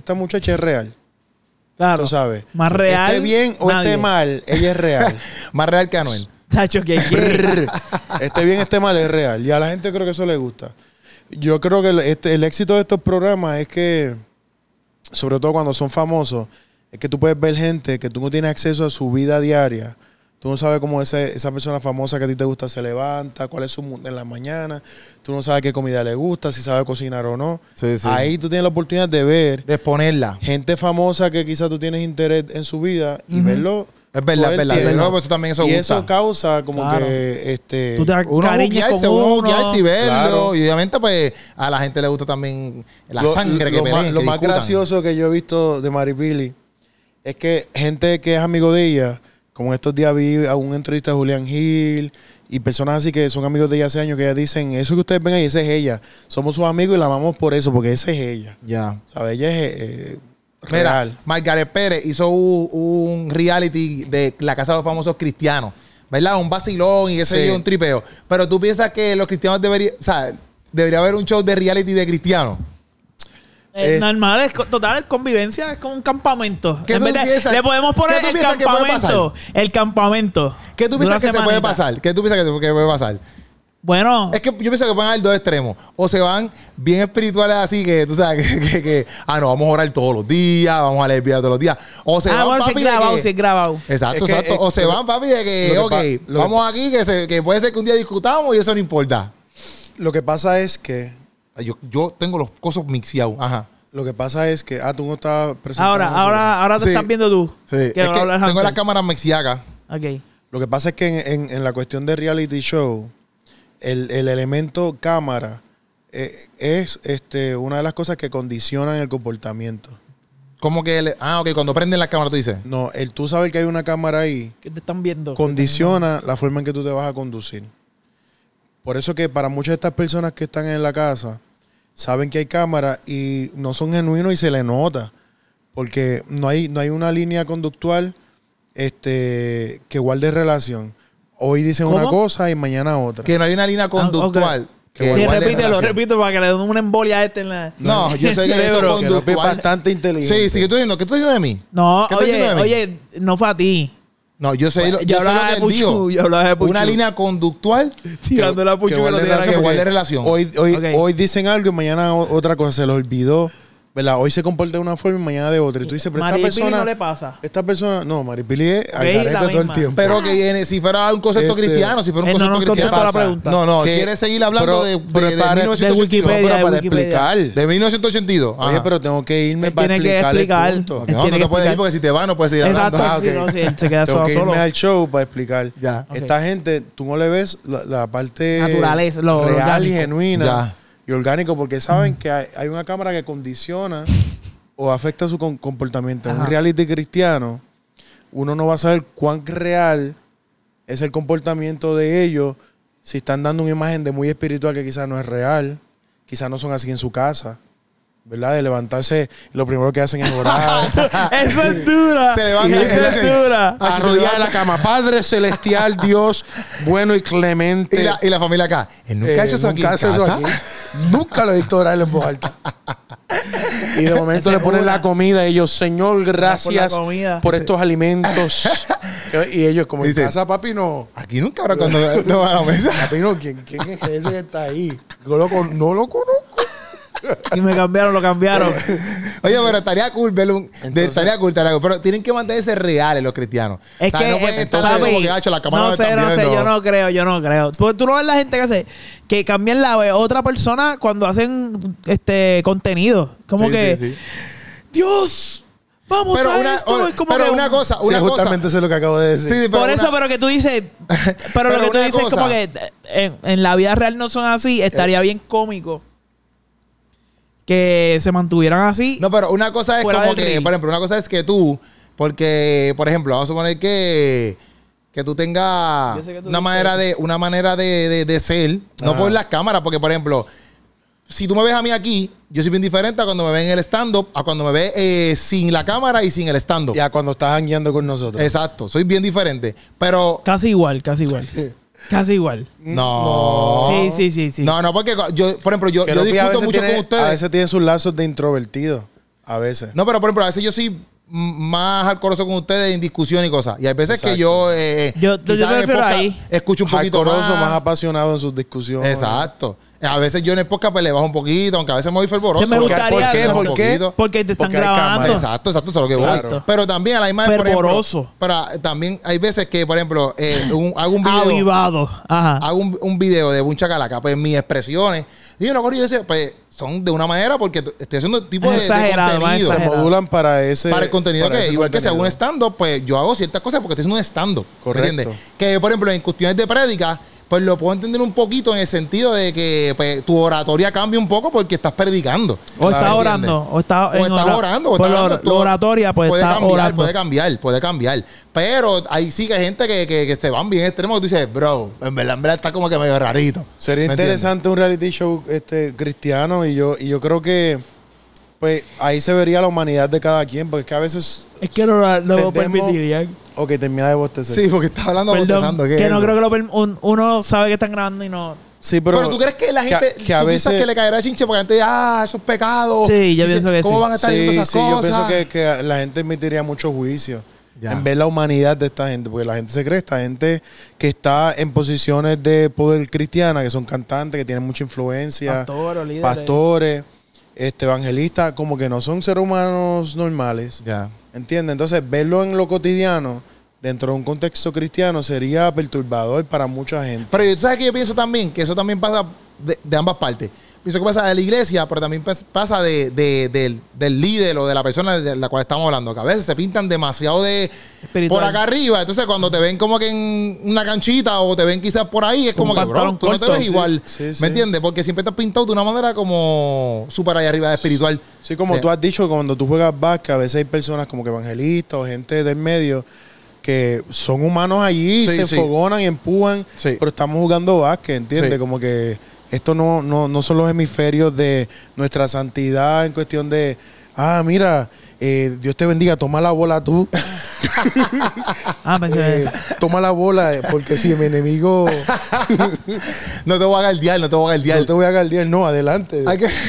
esta muchacha es real. Claro. Tú sabes. Más real. Esté bien o esté mal, ella es real. Más real que Anuel. Tacho, que esté bien, esté mal, es real. Y a la gente creo que eso le gusta. Yo creo que el éxito de estos programas es que, sobre todo cuando son famosos, es que tú puedes ver gente que tú no tienes acceso a su vida diaria. Tú no sabes cómo esa persona famosa que a ti te gusta se levanta, cuál es su mundo en la mañana. Tú no sabes qué comida le gusta, si sabe cocinar o no. Sí. Ahí tú tienes la oportunidad de ver. De exponerla. Gente famosa que quizás tú tienes interés en su vida y verlo. Es verdad, es verdad. Pero eso también eso gusta. Y eso causa como que... Tú te cariñas con uno. Y verlo. Claro. Y obviamente pues a la gente le gusta también la sangre que peleen, Lo más gracioso que yo he visto de Maripili es que gente que es amigo de ella... Como estos días vi a una entrevista de Julián Gil y personas así que son amigos de ella hace años que ellas dicen, eso que ustedes ven ahí, esa es ella. Somos sus amigos y la amamos por eso, porque esa es ella. Ya. ¿Sabes? Ella es real. Mira, Margaret Pérez hizo un reality de La Casa de los Famosos Cristianos, ¿verdad? Un vacilón y ese un tripeo. Pero tú piensas que los cristianos deberían, o sea, debería haber un show de reality de cristianos. Normal, total, convivencia es como un campamento. Le podemos poner el campamento. El campamento. ¿Qué tú piensas que se puede pasar? ¿Qué tú piensas que puede pasar? Bueno. Es que yo pienso que van a ir dos extremos. O se van bien espirituales así que, tú sabes, no, vamos a orar todos los días, vamos a leer vida todos los días. O se van, papi, si es grabado. Exacto. O se van, papi, de que, ok, vamos aquí, que puede ser que un día discutamos y eso no importa. Lo que pasa es que yo tengo los cosas mixeados. Ajá. Lo que pasa es que... tú no estás presentando. Ahora te estás viendo tú. Sí. Es que tengo la cámara mixeada. Ok. Lo que pasa es que en la cuestión de reality show, el elemento cámara es una de las cosas que condicionan el comportamiento. ¿Cómo que...? Ok. Cuando prenden la cámara, tú dices. No. Tú sabes que hay una cámara ahí. Que te están viendo. Condiciona la forma en que tú te vas a conducir. Por eso que para muchas de estas personas que están en la casa, saben que hay cámara y no son genuinos y se les nota. Porque no hay una línea conductual que guarde relación. Hoy dicen una cosa y mañana otra. Que no hay una línea conductual. Okay. Repítelo para que le den una embolia a en la... No, yo sé que eso es bastante inteligente. Sí, ¿qué tú diciendo? ¿Qué tú diciendo de mí? No, oye, no fue a ti. No, yo sé lo que digo. Una línea conductual tirando la puchu que guarde relación. Hoy dicen algo y mañana otra cosa, se lo olvidó. ¿verdad? Hoy se comporta de una forma y mañana de otra. Y tú dices, pero Maripili, esta persona no le pasa. Esta persona, no, Maripili es algareta todo el tiempo. Pero que si fuera un concepto cristiano, si fuera un concepto cristiano. No, no, quiere seguir hablando de Wikipedia, para explicar. De 1982. Oye, pero tengo que irme para explicar. No, no te puedes ir porque si te vas no puedes seguir hablando. Exacto, se queda solo. Tengo que irme al show para explicar. Esta gente, tú no le ves la parte real y genuina y orgánico, porque saben que hay una cámara que condiciona o afecta su comportamiento. En un reality cristiano, uno no va a saber cuán real es el comportamiento de ellos si están dando una imagen de muy espiritual que quizás no es real, quizás no son así en su casa, ¿verdad? De levantarse, lo primero que hacen es orar. ¡Eso es dura! Se levantan, arrodillar en la cama. Padre celestial, Dios bueno y clemente. Y la familia acá. Él nunca ha hecho eso aquí en casa. Nunca lo he visto orar en voz alta. Y de momento le ponen la comida y ellos, Señor, gracias por estos alimentos. Y ellos como, ¿en casa, papi, no? Aquí nunca habrá cuando no van a la mesa. Papi, no, ¿quién es ese que está ahí? Yo no lo conozco. Y me cambiaron, lo cambiaron. Oye, pero estaría cool, Belum. Estaría cool, pero tienen que mantenerse reales los cristianos. Es que no pueden estar como que ha hecho la cámara. No sé, yo no creo. Tú no ves la gente que hace que cambian la otra persona cuando hacen contenido. Como que Dios. Vamos pero a una, esto, o, es como pero que una cosa, una sí, justamente cosa. Eso es lo que acabo de decir. Sí, pero por eso, pero que tú dices, pero lo que tú dices es como que en la vida real no son así. Estaría bien cómico que se mantuvieran así. No, pero una cosa es como que, por ejemplo, una cosa es que tú, porque, por ejemplo, vamos a suponer que tú tengas una manera de ser, no por las cámaras, porque, por ejemplo, si tú me ves a mí aquí, yo soy bien diferente a cuando me ven en el stand-up, a cuando me ves sin la cámara y sin el stand-up. Y a cuando estás jangueando con nosotros. Exacto, soy bien diferente, pero... Casi igual. Casi igual. No. Sí. No, porque yo, por ejemplo, yo discuto mucho con ustedes. A veces tiene sus lazos de introvertido. A veces. No, pero por ejemplo, a veces yo soy más alcoroso con ustedes en discusión y cosas. Y hay veces que yo me refiero ahí. Escucho un poquito más apasionado en sus discusiones. Exacto. A veces yo en el podcast pues le bajo un poquito, aunque a veces me voy fervoroso. Me gustaría, ¿Por qué? Porque te están grabando. Exacto, eso es lo que voy. Pero también a la misma vez, fervoroso. Pero también hay veces que, por ejemplo, hago un video. Avivado. Ajá. Hago un video de un chacalaca, pues mis expresiones. Y yo no acuerdo, yo decía, pues son de una manera porque estoy haciendo tipo de contenido. Se modulan para ese. Para el contenido que igual que sea un stand-up, pues yo hago ciertas cosas porque estoy haciendo un stand-up. ¿Entiendes? Que, por ejemplo, en cuestiones de prédica, pues lo puedo entender un poquito en el sentido de que pues, tu oratoria cambia un poco porque estás predicando. O estás orando. O estás orando. Tu oratoria pues, puede cambiar. Pero ahí sí que hay gente que se van bien extremos. Tú dices, bro, en verdad está como que medio rarito. Sería interesante un reality show cristiano y yo creo que pues ahí se vería la humanidad de cada quien, porque es que a veces... Es que no lo permitirían. Ok, termina de bostecer. Sí, porque estás hablando bostezando. Que no creo que uno sabe que están grabando y no... Sí, pero tú crees que la gente... Que a veces que le caerá chinche porque la gente... Ah, esos pecados. Sí, yo pienso que sí. ¿Cómo van a estar viendo esas cosas? Sí, yo pienso que la gente emitiría mucho juicio en ver la humanidad de esta gente. Porque la gente se cree, esta gente que está en posiciones de poder cristiana, que son cantantes, que tienen mucha influencia. Pastores, líderes. Pastores, evangelistas, como que no son seres humanos normales. Ya. ¿Entiendes? Entonces, verlo en lo cotidiano, dentro de un contexto cristiano, sería perturbador para mucha gente. Pero, ¿sabes qué? Yo pienso también que eso también pasa de ambas partes. Pienso que pasa de la iglesia, pero también pasa del líder o de la persona de la cual estamos hablando. Que a veces se pintan demasiado de espiritual por acá arriba. Entonces, cuando te ven como que en una canchita o te ven quizás por ahí, es como que, bro, tú no te ves igual. Sí. ¿Me entiendes? Porque siempre estás pintado de una manera como súper ahí arriba, espiritual. Sí, como tú has dicho, cuando tú juegas básquet, a veces hay personas como que evangelistas o gente del medio que son humanos allí, se fogonan y empujan, pero estamos jugando básquet, ¿entiendes? Sí. Como que... Esto no son los hemisferios de nuestra santidad en cuestión de, mira, Dios te bendiga, toma la bola tú. Toma la bola porque si mi enemigo... No te voy a galdear. No te voy a galdear, no, adelante.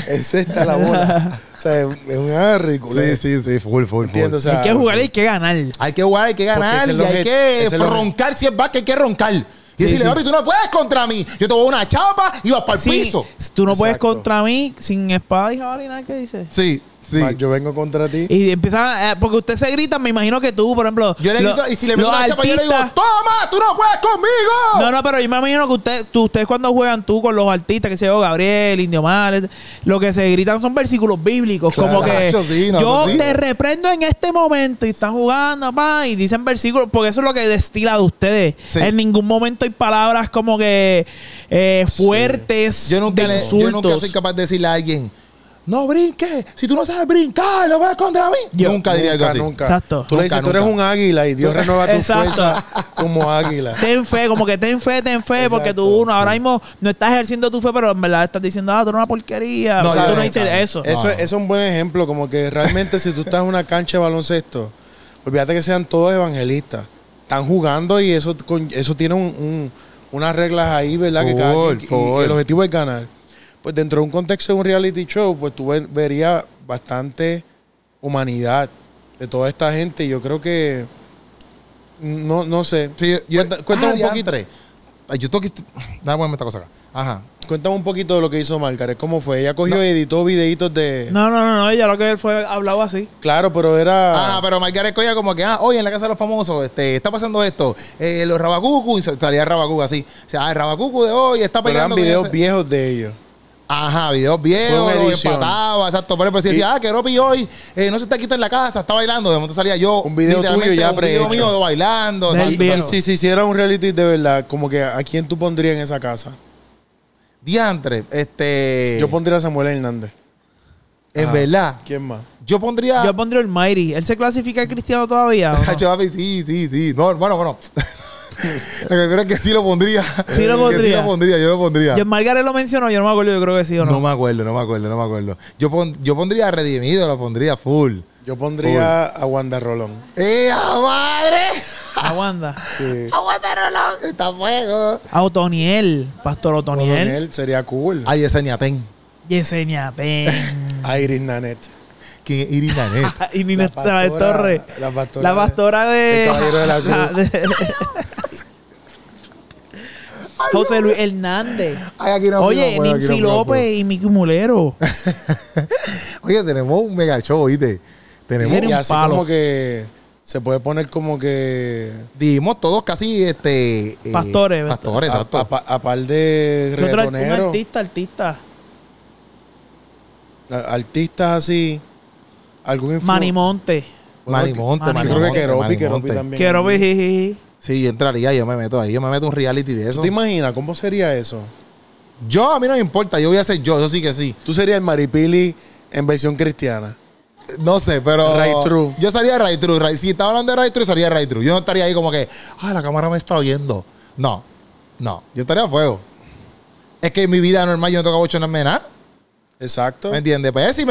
Es esta la bola. O sea, es una ridícula. Sí, full. Entiendo, o sea, hay que jugar y hay que ganar. Hay que roncar, si es back, hay que roncar. Y decirle, papi, tú no puedes contra mí. Yo te voy a una chapa y vas para el piso. Tú no puedes contra mí sin espada y jabalina, ¿qué dices? Sí. Sí. Man, yo vengo contra ti. Y empiezan, porque usted se grita, me imagino que tú, por ejemplo. Yo le grito, y si le meto una chapa, yo le digo, ¡toma! ¡Tú no juegas conmigo! No, no, pero yo me imagino que ustedes cuando juegan tú con los artistas, que se yo, Gabriel, Indio Males, lo que se gritan son versículos bíblicos. Claro, como que sí, no, yo te reprendo en este momento y están jugando, pa, y dicen versículos, porque eso es lo que destila de ustedes. Sí. En ningún momento hay palabras como que fuertes. Sí. Yo nunca soy capaz de decirle a alguien, no brinques, si tú no sabes brincar, lo vas contra mí. Yo nunca diría algo así. Nunca. Exacto. Tú le dices, tú eres un águila y Dios renueva tu fuerza como águila. Ten fe, como que ten fe, exacto, porque tú ahora mismo no estás ejerciendo tu fe, pero en verdad estás diciendo, ah, tú eres una porquería. No, o sea, tú no dices eso. Eso es un buen ejemplo, como que realmente si tú estás en una cancha de baloncesto, olvídate que sean todos evangelistas. Están jugando y eso tiene unas reglas ahí, ¿verdad? For que el objetivo es ganar. Pues dentro de un contexto de un reality show, pues tú verías bastante humanidad de toda esta gente. Yo creo que... No sé. Sí, cuéntame un poquito. Yo tengo que... Dame esta cosa acá. Ajá. Cuéntame un poquito de lo que hizo Margaret. ¿Cómo fue? Ella cogió y editó videitos de... No. Ella lo que fue hablado así. Claro, pero era... Ah, pero Margaret cogía como que... Ah, oye, en la casa de los famosos está pasando esto. Los Rabacucu. Y salía Rabacucu así. O sea, el Rabacucu de hoy está peleando... Pero eran videos viejos de ellos. Ajá, videos viejos, empataba, exacto. Pero si decía, que Ropi hoy no se está quitando en la casa, está bailando. De momento salía yo, un video tuyo ya prehecho. Un video mío bailando. Bueno. Si se hiciera un reality de verdad, como que ¿a quién tú pondrías en esa casa? Diantre, yo pondría a Samuel Hernández. ¿En verdad? ¿Quién más? Yo pondría el Mayri. ¿Él se clasifica el cristiano todavía? No? Sí. No, bueno. Lo que creo es que sí lo pondría. Sí lo pondría. Yo lo pondría. Yo Margaret lo mencionó, yo no me acuerdo, yo creo que sí o no. No me acuerdo. Yo pondría a Redimido, lo pondría full. Yo pondría full a Wanda Rolón. ¡Ea madre! A Wanda. Sí. A Wanda Rolón, está fuego. A Otoniel, Pastor Otoniel. Otoniel sería cool. A Yesenia Ten. A Iris Nanette. Que Iris Nanette. Iris Torres. La pastora de... El caballero de la cruz. José Luis Hernández. Oye, Nipsey López y Miki Mulero. Oye, tenemos un mega show, ¿viste? Tenemos un así palo. Como que se puede poner como que... Dimos todos casi pastores. Pastores, exacto. A par de reggaetoneros. Un artistas así. Algún Manimonte. Manimonte. Yo creo que Keropi también. Keropi, jiji. Sí, yo entraría, yo me meto un reality de eso. ¿Te imaginas cómo sería eso? Yo, a mí no me importa, yo voy a ser yo, eso sí que sí. Tú serías el Maripili en versión cristiana. No sé, pero... Ray True. Yo sería Ray True. Si estaba hablando de Ray True, sería Ray True. Yo no estaría ahí como que, la cámara me está oyendo. No. Yo estaría a fuego. Es que en mi vida normal yo no tengo bochornarme de nada. Exacto. ¿Me entiendes? Pues si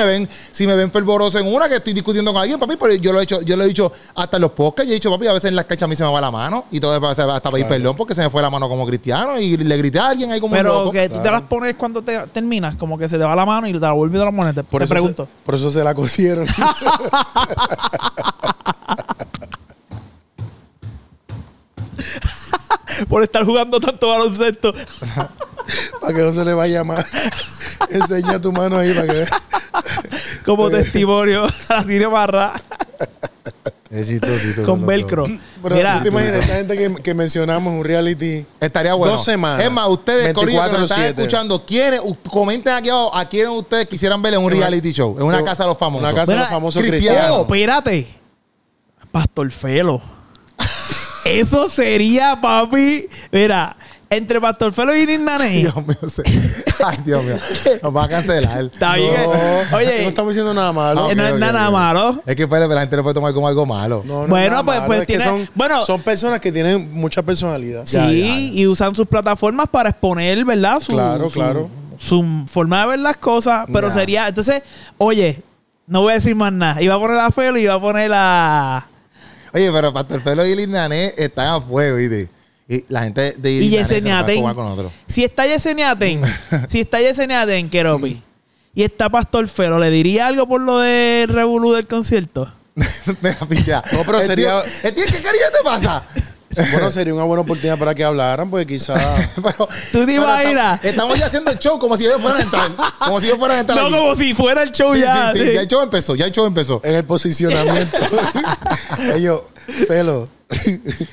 me ven fervoroso en una que estoy discutiendo con alguien, papi, pero yo lo he dicho hasta en los podcasts, yo he dicho, papi, a veces en las canchas a mí se me va la mano y todo hasta pedir perdón porque se me fue la mano como cristiano y le grité a alguien ahí como pero un loco. Que tú te las pones cuando terminas, como que se te va la mano y te la vuelves a la moneta. Por te eso pregunto. Por eso se la cosieron. Por estar jugando tanto baloncesto. Para que no se le vaya más. Enseña tu mano ahí para que veas. Como testimonio. Tiene barra. Con velcro. Pero mira, ¿tú te imaginas esta gente que mencionamos un reality? Estaría bueno. 2 semanas. Es más, ustedes, Corillo, que nos están escuchando, comenten aquí abajo a quiénes ustedes quisieran ver en un reality show. En una casa de los famosos. Una casa de los famosos cristianos. Espérate. Pastor Felo. Eso sería, papi. Mira... Entre Pastor Felo y Nindané. Dios mío, ay, Dios mío. Nos va a cancelar. Está bien. Oye. No estamos diciendo nada malo. No es nada malo. Es que la gente lo puede tomar como algo malo. No, bueno, pues tienen... Son personas que tienen mucha personalidad. Sí, ya. Y usan sus plataformas para exponer, ¿verdad? Claro. Su forma de ver las cosas. Pero sería... Entonces, oye, no voy a decir más nada. Iba a poner a Felo y iba a poner a... Oye, pero Pastor Felo y Nindané están a fuego, ¿viste? Y la gente de Yesenia Ten. Si está Yesenia Ten, Keropi, y está Pastor Felo, ¿le diría algo por lo del revolú del concierto? Me la ficha. No, pero sería... ¿Qué cariño te pasa? Bueno, sería una buena oportunidad para que hablaran, porque quizás... Tú te imaginas. Estamos ya haciendo el show como si ellos fueran a entrar. Como si ellos fueran a entrar. No, allí, como si fuera el show, sí, ya. Sí, sí. Sí, ya el show empezó, ya el show empezó. En el posicionamiento. Ellos, pelo.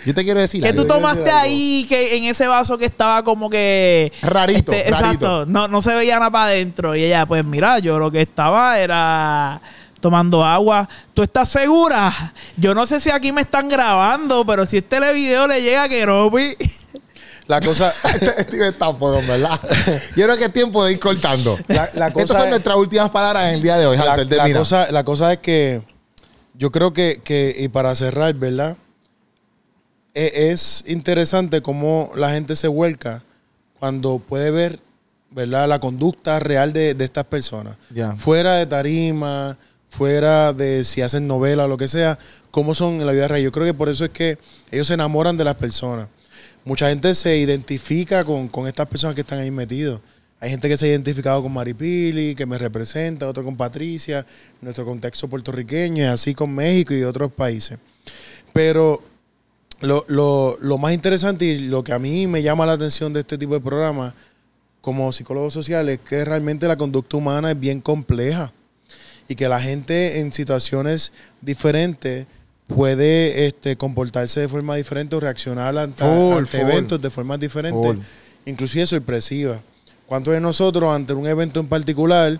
Yo te quiero decir, que tú tomaste ahí, que en ese vaso que estaba como que rarito, exacto, no se veía nada para adentro, y ella, pues mira, yo lo que estaba era tomando agua. ¿Tú estás segura? Yo no sé si aquí me están grabando, pero si este televideo le llega a Keropi. La cosa... Este está fondo, ¿verdad? Yo creo que es tiempo de ir cortando. Estas son nuestras últimas palabras en el día de hoy. La cosa es que yo creo que y para cerrar, ¿verdad? Es interesante cómo la gente se vuelca cuando puede ver, ¿verdad?, la conducta real de estas personas. Yeah. Fuera de tarima, fuera de si hacen novela, lo que sea, cómo son en la vida real. Yo creo que por eso es que ellos se enamoran de las personas. Mucha gente se identifica con estas personas que están ahí metidos. Hay gente que se ha identificado con Maripili, que me representa, otro con Patricia, nuestro contexto puertorriqueño, y así con México y otros países. Pero... Lo más interesante y lo que a mí me llama la atención de este tipo de programas como psicólogos sociales es que realmente la conducta humana es bien compleja y que la gente en situaciones diferentes puede comportarse de forma diferente o reaccionar ante eventos de formas diferentes, inclusive sorpresivas. ¿Cuántos de nosotros ante un evento en particular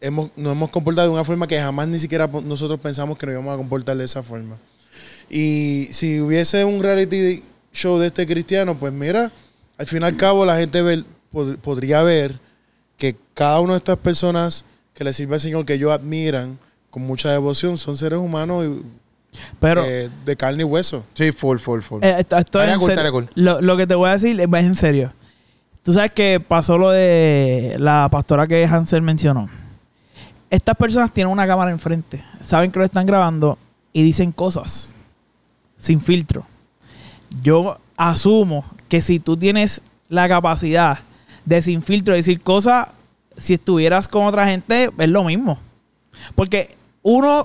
nos hemos comportado de una forma que jamás ni siquiera nosotros pensamos que nos íbamos a comportar de esa forma? Y si hubiese un reality show de este cristiano, pues mira, al fin y al cabo la gente podría ver que cada una de estas personas que le sirve al Señor, que ellos admiran con mucha devoción, son seres humanos de carne y hueso. Sí, full. Esto es cool. Lo que te voy a decir es en serio. Tú sabes que pasó lo de la pastora que Hansel mencionó. Estas personas tienen una cámara enfrente, saben que lo están grabando y dicen cosas sin filtro. Yo asumo que si tú tienes la capacidad de sin filtro decir cosas, si estuvieras con otra gente, es lo mismo. Porque uno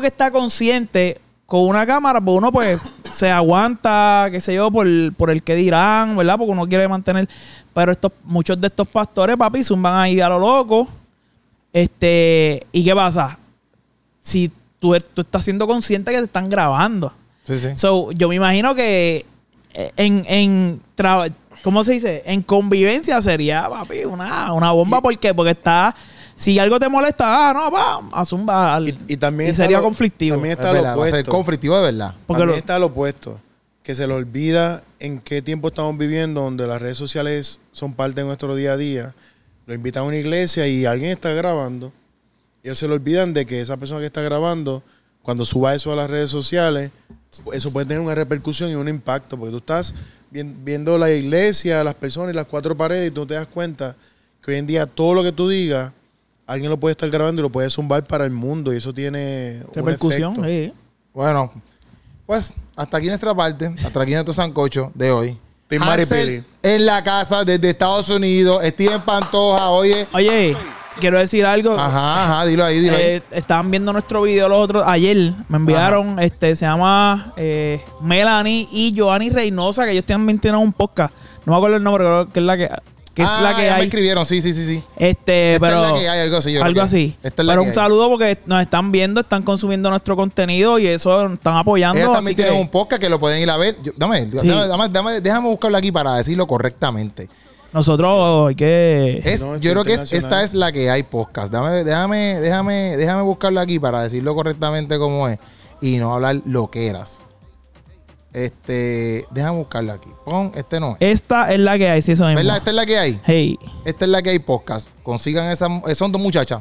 que está consciente con una cámara, pues uno pues se aguanta, qué sé yo, por el que dirán, ¿verdad? Porque uno quiere mantener. Pero muchos de estos pastores, papi, zumban ahí a lo loco. ¿Y qué pasa? Si tú estás siendo consciente que te están grabando. Sí, sí. So, yo me imagino que ¿cómo se dice? En convivencia sería, papi, una bomba. Sí. ¿Por qué? Porque está... Si algo te molesta, a zumbar. Y también sería conflictivo. También está lo opuesto. Va a ser conflictivo de verdad. Porque también está lo opuesto. Que se le olvida en qué tiempo estamos viviendo, donde las redes sociales son parte de nuestro día a día. Lo invitan a una iglesia y alguien está grabando. Ellos se le olvidan de que esa persona que está grabando, cuando suba eso a las redes sociales, eso puede tener una repercusión y un impacto, porque tú estás viendo la iglesia, las personas y las cuatro paredes, y tú te das cuenta que hoy en día todo lo que tú digas, alguien lo puede estar grabando y lo puede zumbar para el mundo, y eso tiene repercusión, un efecto. Bueno, pues hasta aquí nuestra parte, hasta aquí nuestro sancocho de hoy. Team Maripili en la casa desde Estados Unidos, Steven Pantoja, oye. Quiero decir algo. Ajá, dilo ahí. Estaban viendo nuestro video los otros. Ayer me enviaron, se llama Melanie y Joanny Reynosa, que ellos tienen un podcast. No me acuerdo el nombre, creo que es la que hay. Me escribieron, sí. Pero es la que hay, algo así. Pero un saludo porque nos están viendo, están consumiendo nuestro contenido y eso están apoyando. Ellos también tienen un podcast que lo pueden ir a ver. Déjame buscarlo aquí para decirlo correctamente. Nosotros, yo creo que esta es la que hay podcast. Déjame buscarlo aquí para decirlo correctamente como es y no hablar loqueras. Déjame buscarlo aquí. No es. Esta es la que hay, sí, eso mismo. ¿Verdad? Esta es la que hay. Hey. Esta es la que hay podcast. Consigan esa. Son dos muchachas.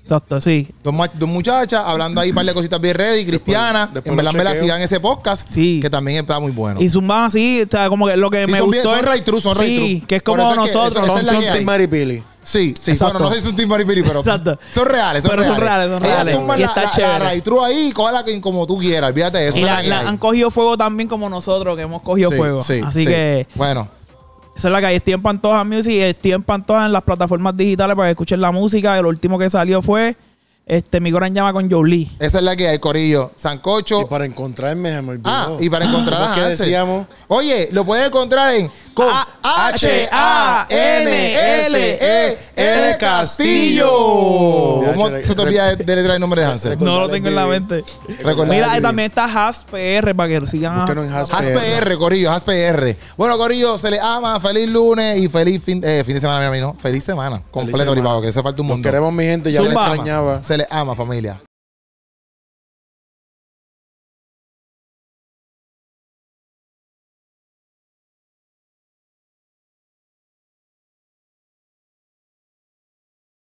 Exacto, sí. Dos muchachas hablando ahí un par de cositas bien ready, cristianas. En verdad me la sigan ese podcast, sí, que también está muy bueno. Y zumban así, o sea, como que lo que sí, me gustó. Son Ray True. Sí, que es como nosotros. Son Team Maripili. Sí. Exacto. Bueno, no sé si son Team Maripili, pero son reales. Ellas y está chévere. Ray True ahí, cógela como tú quieras, olvídate de eso. Y han cogido fuego también como nosotros, que hemos cogido fuego. Así que... Bueno... Esa es la que hay, Steven Pantoja Music, Steven Pantoja en las plataformas digitales para que escuchen la música. El último que salió fue Mi Coran Llama con Jolie. Esa es la que hay, corillo. Sancocho. Y para encontrarme, se me olvidó. Ah, y para encontrar a Hansel. Decíamos. Oye, lo puedes encontrar en H-A-N-S-E-L Castillo. ¿Cómo se te olvida de letra el nombre de Hansel? No lo tengo en la mente. Mira, también está HasPR para que lo sigan. HasPR, corillo, HasPR. Bueno, corillo, se les ama. Feliz lunes y feliz fin de semana, mi amigo. Feliz semana. Completo, privado, que se falta un montón. Queremos, mi gente, ya les extrañaba. Se les ama, familia.